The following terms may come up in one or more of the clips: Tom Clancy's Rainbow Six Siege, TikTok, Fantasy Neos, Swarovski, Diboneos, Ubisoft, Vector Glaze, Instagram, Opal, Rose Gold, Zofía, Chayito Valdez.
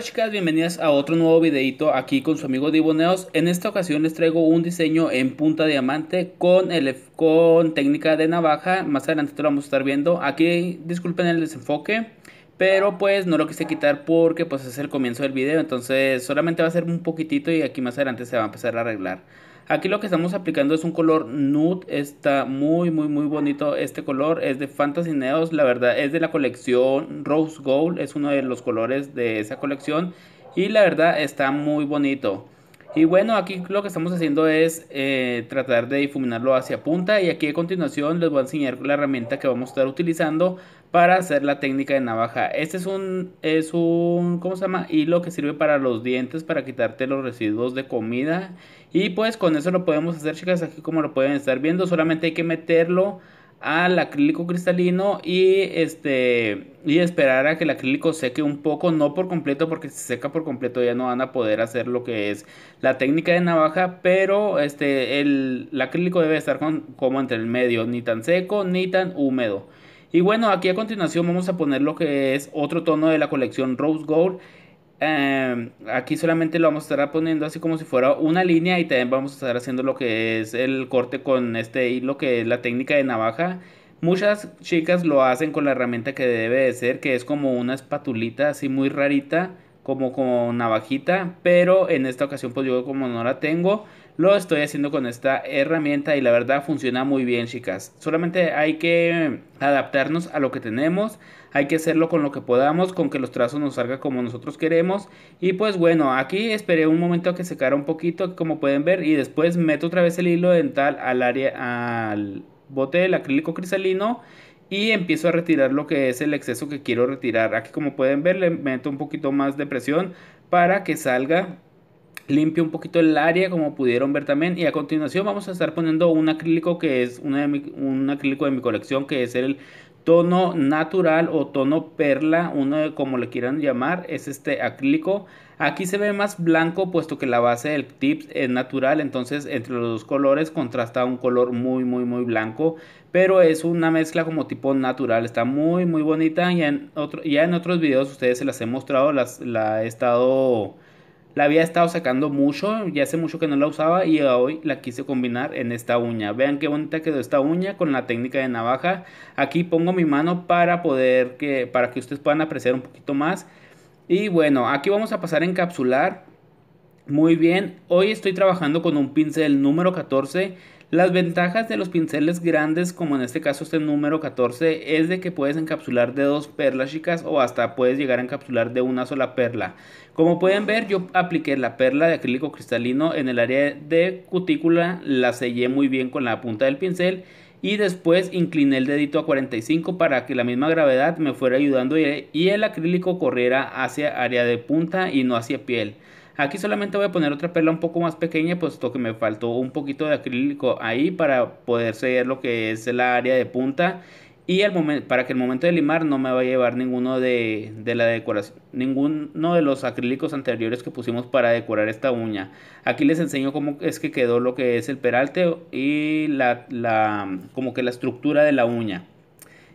Hola chicas, bienvenidas a otro nuevo videito aquí con su amigo Diboneos. En esta ocasión les traigo un diseño en punta diamante con técnica de navaja. Más adelante lo vamos a estar viendo. Aquí disculpen el desenfoque, pero pues no lo quise quitar porque pues es el comienzo del video. Entonces solamente va a ser un poquitito y aquí más adelante se va a empezar a arreglar. Aquí lo que estamos aplicando es un color nude. Está muy bonito este color. Es de Fantasy Neos. La verdad es de la colección Rose Gold. Es uno de los colores de esa colección. Y la verdad está muy bonito. Y bueno, aquí lo que estamos haciendo es tratar de difuminarlo hacia punta. Y aquí a continuación les voy a enseñar la herramienta que vamos a estar utilizando para hacer la técnica de navaja. Este es un ¿cómo se llama? Hilo que sirve para los dientes, para quitarte los residuos de comida. Y pues con eso lo podemos hacer, chicas. Aquí como lo pueden estar viendo, solamente hay que meterlo al acrílico cristalino y esperar a que el acrílico seque un poco, no por completo, porque si seca por completo ya no van a poder hacer lo que es la técnica de navaja, pero el acrílico debe estar como entre el medio, ni tan seco ni tan húmedo. Y bueno, aquí a continuación vamos a poner lo que es otro tono de la colección Rose Gold. Aquí solamente lo vamos a estar poniendo así como si fuera una línea, y también vamos a estar haciendo lo que es el corte con este hilo que es la técnica de navaja. Muchas chicas lo hacen con la herramienta que debe de ser, que es como una espatulita así muy rarita, como con navajita, pero en esta ocasión pues yo como no la tengo, lo estoy haciendo con esta herramienta y la verdad funciona muy bien, chicas. Solamente hay que adaptarnos a lo que tenemos, hay que hacerlo con lo que podamos, con que los trazos nos salgan como nosotros queremos. Y pues bueno, aquí esperé un momento a que secara un poquito, como pueden ver, y después meto otra vez el hilo dental al bote del acrílico cristalino y empiezo a retirar lo que es el exceso que quiero retirar. Aquí como pueden ver le meto un poquito más de presión para que salga limpio un poquito el área, como pudieron ver también. Y a continuación vamos a estar poniendo un acrílico que es un acrílico de mi colección, que es el tono natural o tono perla, uno como le quieran llamar, es este acrílico. Aquí se ve más blanco puesto que la base del tip es natural, entonces entre los dos colores contrasta un color muy blanco, pero es una mezcla como tipo natural. Está muy bonita. Ya en otros videos ustedes se las he mostrado, la había estado sacando mucho, ya hace mucho que no la usaba y hoy la quise combinar en esta uña. Vean qué bonita quedó esta uña con la técnica de navaja. Aquí pongo mi mano para que ustedes puedan apreciar un poquito más. Y bueno, aquí vamos a pasar a encapsular muy bien. Hoy estoy trabajando con un pincel número 14. Las ventajas de los pinceles grandes, como en este caso este número 14, es de que puedes encapsular de dos perlas, chicas, o hasta puedes llegar a encapsular de una sola perla. Como pueden ver, yo apliqué la perla de acrílico cristalino en el área de cutícula, la sellé muy bien con la punta del pincel y después incliné el dedito a 45 para que la misma gravedad me fuera ayudando y el acrílico corriera hacia área de punta y no hacia piel. Aquí solamente voy a poner otra perla un poco más pequeña, puesto que me faltó un poquito de acrílico ahí para poder sellar lo que es la área de punta, y para que el momento de limar no me va a llevar ninguno de la decoración, ninguno de los acrílicos anteriores que pusimos para decorar esta uña. Aquí les enseño cómo es que quedó lo que es el peralte y como que la estructura de la uña.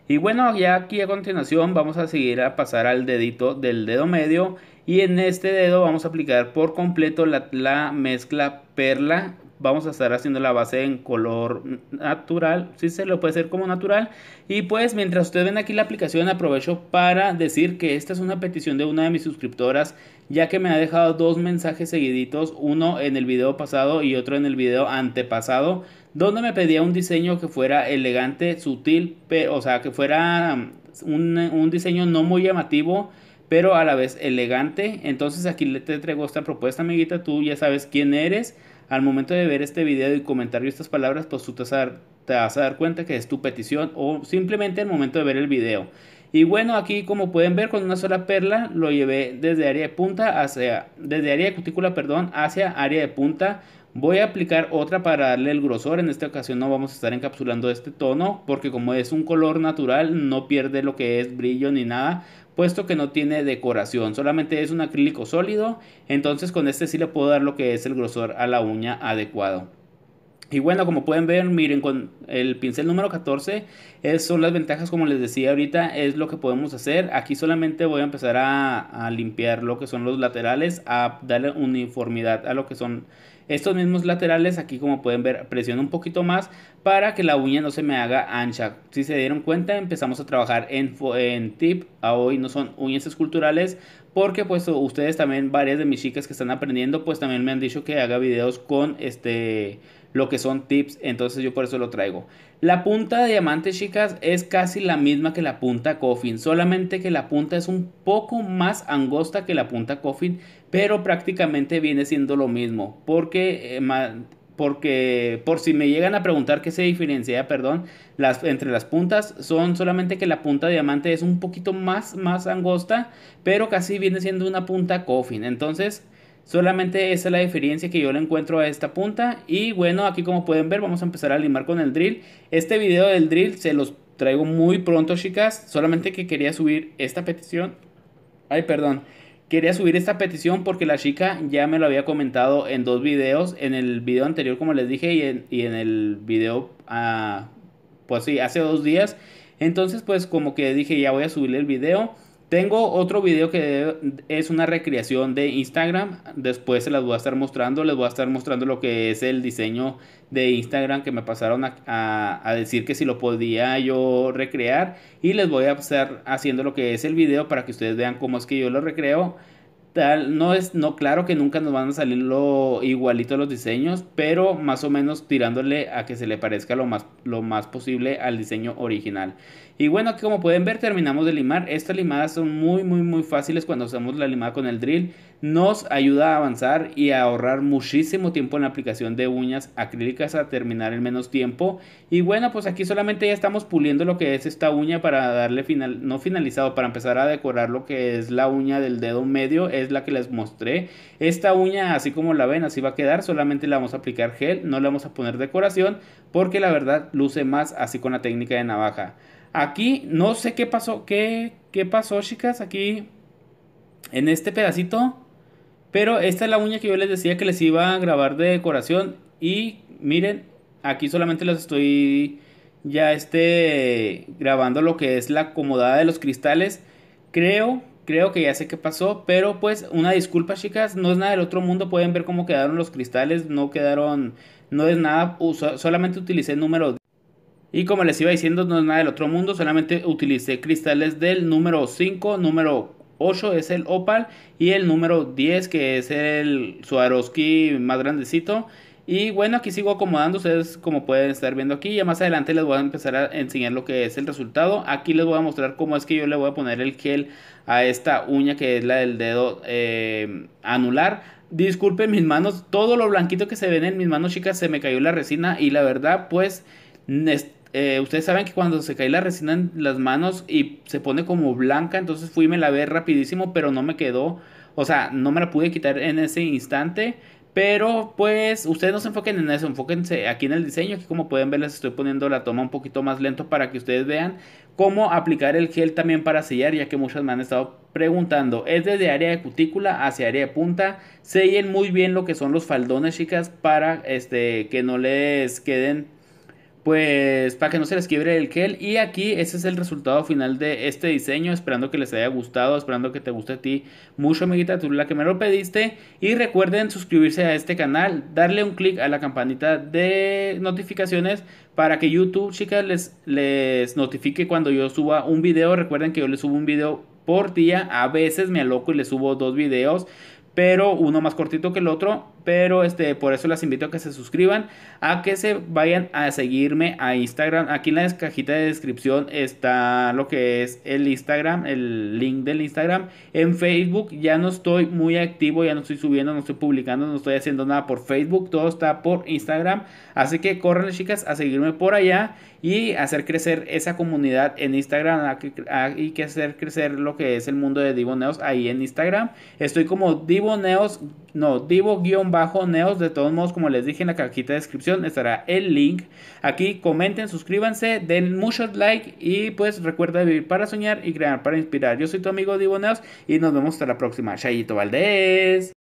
Y bueno, ya aquí a continuación vamos a seguir a pasar al dedito del dedo medio. Y en este dedo vamos a aplicar por completo la mezcla perla. Vamos a estar haciendo la base en color natural, si se lo puede hacer como natural. Y pues mientras ustedes ven aquí la aplicación, aprovecho para decir que esta es una petición de una de mis suscriptoras, ya que me ha dejado dos mensajes seguiditos, uno en el video pasado y otro en el video antepasado, donde me pedía un diseño que fuera elegante, sutil, o sea, que fuera un diseño no muy llamativo, pero a la vez elegante. Entonces aquí te traigo esta propuesta, amiguita. Tú ya sabes quién eres. Al momento de ver este video y comentar estas palabras, pues tú te vas a dar cuenta que es tu petición, o simplemente al momento de ver el video. Y bueno, aquí como pueden ver, con una sola perla lo llevé desde área de punta desde área de cutícula, perdón, hacia área de punta. Voy a aplicar otra para darle el grosor. En esta ocasión no vamos a estar encapsulando este tono, porque como es un color natural no pierde lo que es brillo ni nada, puesto que no tiene decoración, solamente es un acrílico sólido. Entonces con este sí le puedo dar lo que es el grosor a la uña adecuado. Y bueno, como pueden ver, miren, con el pincel número 14 son las ventajas, como les decía ahorita, es lo que podemos hacer. Aquí solamente voy a empezar a limpiar lo que son los laterales, a darle uniformidad a lo que son estos mismos laterales. Aquí, como pueden ver, presiono un poquito más para que la uña no se me haga ancha. Si se dieron cuenta, empezamos a trabajar en tip. A hoy no son uñas esculturales, porque pues ustedes también, varias de mis chicas que están aprendiendo, pues también me han dicho que haga videos con lo que son tips, entonces yo por eso lo traigo. La punta de diamante, chicas, es casi la misma que la punta coffin, solamente que la punta es un poco más angosta que la punta coffin, pero prácticamente viene siendo lo mismo, porque por si me llegan a preguntar qué se diferencia, perdón, entre las puntas, son solamente que la punta de diamante es un poquito más angosta, pero casi viene siendo una punta coffin. Entonces solamente esa es la diferencia que yo le encuentro a esta punta. Y bueno, aquí como pueden ver, vamos a empezar a limar con el drill. Este video del drill se los traigo muy pronto, chicas. Solamente que quería subir esta petición. Ay, perdón. Quería subir esta petición porque la chica ya me lo había comentado en dos videos. En el video anterior, como les dije, y en el video, pues sí, hace 2 días. Entonces, pues como que dije, ya voy a subirle el video. Tengo otro video que es una recreación de Instagram. Después se las voy a estar mostrando. Les voy a estar mostrando lo que es el diseño de Instagram que me pasaron a decir que si lo podía yo recrear. Y les voy a estar haciendo lo que es el video para que ustedes vean cómo es que yo lo recreo. No, claro que nunca nos van a salir igualito los diseños, pero más o menos tirándole a que se le parezca lo más posible al diseño original. Y bueno, aquí como pueden ver, terminamos de limar. Estas limadas son muy fáciles cuando hacemos la limada con el drill. Nos ayuda a avanzar y a ahorrar muchísimo tiempo en la aplicación de uñas acrílicas, a terminar en menos tiempo. Y bueno, pues aquí solamente ya estamos puliendo lo que es esta uña para darle para empezar a decorar lo que es la uña del dedo medio. Es la que les mostré. Esta uña, así como la ven, así va a quedar. Solamente le vamos a aplicar gel, no le vamos a poner decoración, porque la verdad luce más así con la técnica de navaja. Aquí no sé qué pasó, qué pasó, chicas, aquí en este pedacito, pero esta es la uña que yo les decía que les iba a grabar de decoración. Y miren, aquí solamente los estoy ya grabando lo que es la acomodada de los cristales. Creo que ya sé qué pasó, pero pues una disculpa, chicas, no es nada del otro mundo. Pueden ver cómo quedaron los cristales, no es nada, solamente utilicé número 10. Y como les iba diciendo, no es nada del otro mundo, solamente utilicé cristales del número 5, número 8 es el Opal y el número 10 que es el Swarovski más grandecito. Y bueno, aquí sigo acomodando, ustedes como pueden estar viendo aquí. Ya más adelante les voy a empezar a enseñar lo que es el resultado. Aquí les voy a mostrar cómo es que yo le voy a poner el gel a esta uña que es la del dedo anular. Disculpen mis manos, todo lo blanquito que se ven en mis manos, chicas, se me cayó la resina. Y la verdad, pues ustedes saben que cuando se cae la resina en las manos y se pone como blanca, entonces fui y me lavé rapidísimo, pero no me quedó, o sea, no me la pude quitar en ese instante. Pero pues ustedes no se enfoquen en eso, enfóquense aquí en el diseño. Aquí como pueden ver, les estoy poniendo la toma un poquito más lento para que ustedes vean cómo aplicar el gel también para sellar, ya que muchas me han estado preguntando. Es desde área de cutícula hacia área de punta. Sellen muy bien lo que son los faldones, chicas, para que no les queden, pues para que no se les quiebre el gel. Y aquí ese es el resultado final de este diseño. Esperando que les haya gustado, esperando que te guste a ti mucho, amiguita, tú la que me lo pediste. Y recuerden suscribirse a este canal, darle un clic a la campanita de notificaciones para que YouTube, chicas, les notifique cuando yo suba un video. Recuerden que yo les subo un video por día. A veces me aloco y les subo 2 videos, pero uno más cortito que el otro. Pero por eso las invito a que se suscriban, a que se vayan a seguirme a Instagram. Aquí en la cajita de descripción está lo que es el Instagram, el link del Instagram. En Facebook ya no estoy muy activo, ya no estoy subiendo, no estoy publicando, no estoy haciendo nada por Facebook. Todo está por Instagram. Así que corran, chicas, a seguirme por allá y hacer crecer esa comunidad en Instagram. Hay que hacer crecer lo que es el mundo de Diboneos ahí en Instagram. Estoy como Dibo-Neos. De todos modos, como les dije, en la cajita de descripción estará el link. Aquí comenten, suscríbanse, den muchos likes y pues recuerda vivir para soñar y crear para inspirar. Yo soy tu amigo Diboneos y nos vemos hasta la próxima. Chayito Valdez.